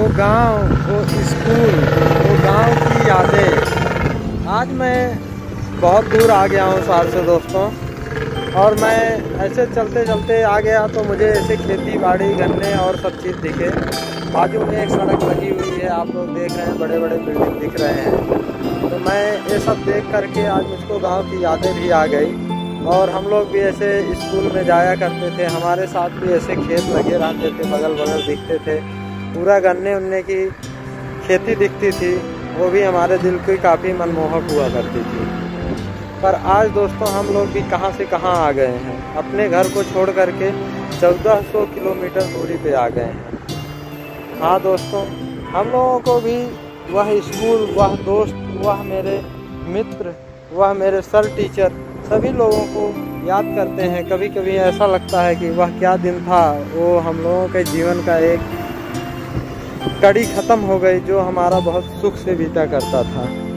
वो गांव, वो स्कूल, वो गांव की यादें। आज मैं बहुत दूर आ गया हूं शहर से दोस्तों, और मैं ऐसे चलते चलते आ गया तो मुझे ऐसे खेती बाड़ी गन्ने और सब चीज़ दिखे। बाजू में एक सड़क लगी हुई है, आप लोग देख रहे हैं, बड़े बड़े बिल्डिंग दिख रहे हैं। तो मैं ये सब देख करके आज मुझको गाँव की यादें भी आ गई। और हम लोग भी ऐसे स्कूल में जाया करते थे, हमारे साथ भी ऐसे खेत लगे रहते थे, बगल बगल दिखते थे, पूरा गन्ने उन्ने की खेती दिखती थी। वो भी हमारे दिल की काफ़ी मनमोहक हुआ करती थी। पर आज दोस्तों हम लोग भी कहां से कहां आ गए हैं, अपने घर को छोड़ करके 1400 किलोमीटर दूरी पे आ गए हैं। हाँ दोस्तों, हम लोगों को भी वह स्कूल, वह दोस्त, वह मेरे मित्र, वह मेरे सर टीचर, सभी लोगों को याद करते हैं। कभी कभी ऐसा लगता है कि वह क्या दिन था, वो हम लोगों के जीवन का एक कड़ी ख़त्म हो गई जो हमारा बहुत सुख से बीता करता था।